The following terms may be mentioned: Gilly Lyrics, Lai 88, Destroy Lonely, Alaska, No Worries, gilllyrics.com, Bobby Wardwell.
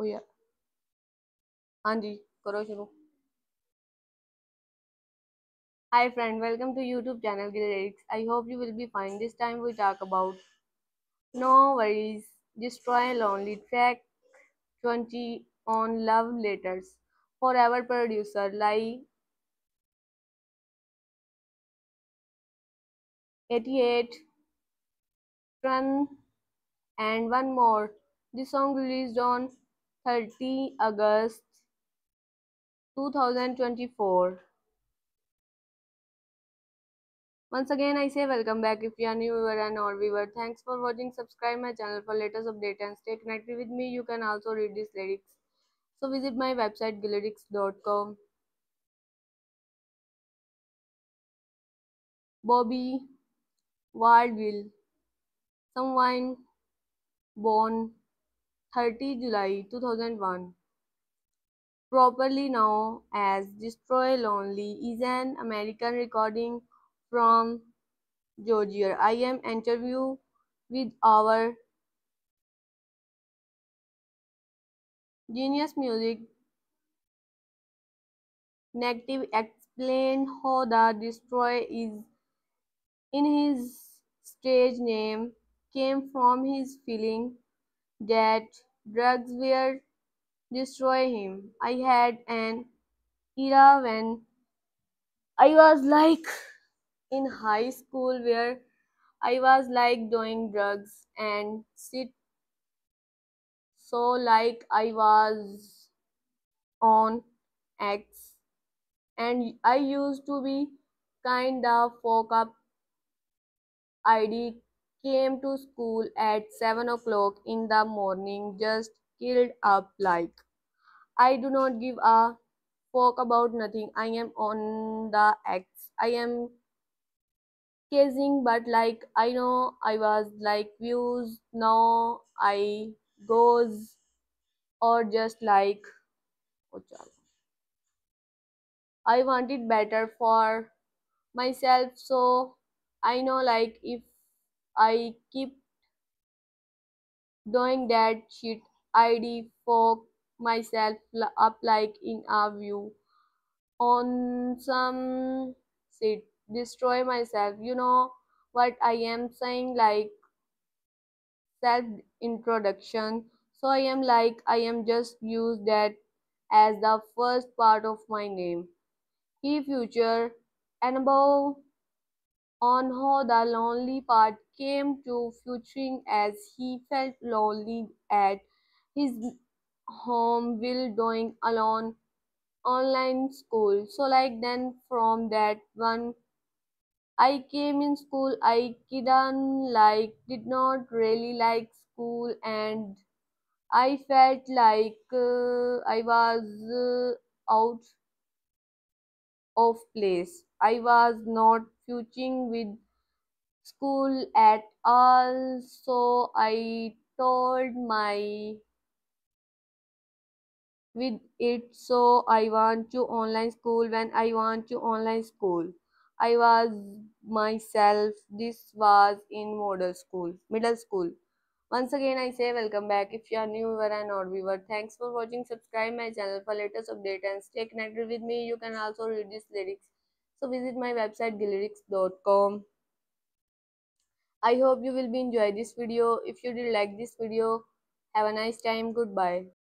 Oh yeah, हाँ जी करो शुरू। Hi friend, welcome to YouTube channel Gilly Lyrics. I hope you will be fine. This time we talk about No Worries, Destroy Lonely, track 20 on Love Letters. Forever producer Lai 88 Run and One More. This song released on 30 August 2024. Once again I say welcome back if you are new viewer and or viewer. Thanks for watching. Subscribe my channel for latest update and stay connected with me. You can also read these lyrics. So visit my website gilllyrics.com. Bobby Wardwell, someone born 30 July 2001. Properly known as Destroy Lonely is an American recording from Georgia. I am interview with our genius music native explained how the Destroy is in his stage name came from his feeling that drugs were destroy him. I had an era when I was like in high school where I was like doing drugs and shit, so like I was on X and I used to be kind of fuck up. ID came to school at 7 o'clock in the morning, just killed up like I do not give a fuck about nothing. I am on the X. I am chasing, but like I know I was like views, now I goes or just like I wanted better for myself, so I know like if I keep doing that shit I'd fuck myself up like in a view on some shit, destroy myself. You know what I am saying, like self introduction. So I am like I am just use that as the first part of my name. He future and above on how the lonely part came to featuring as he felt lonely at his home while doing alone online school. So like then from that one I came in school, I didn't like did not really like school and I felt like I was out of place. I was not teaching with school at all, so I told my with it, so I want to online school. When I want to online school I was myself. This was in middle school. Once again I say welcome back if you are new viewer and or viewer. Thanks for watching. Subscribe my channel for latest update and stay connected with me. You can also read these lyrics. So visit my website gilllyrics.com. I hope you will be enjoy this video. If you did like this video, have a nice time. Goodbye.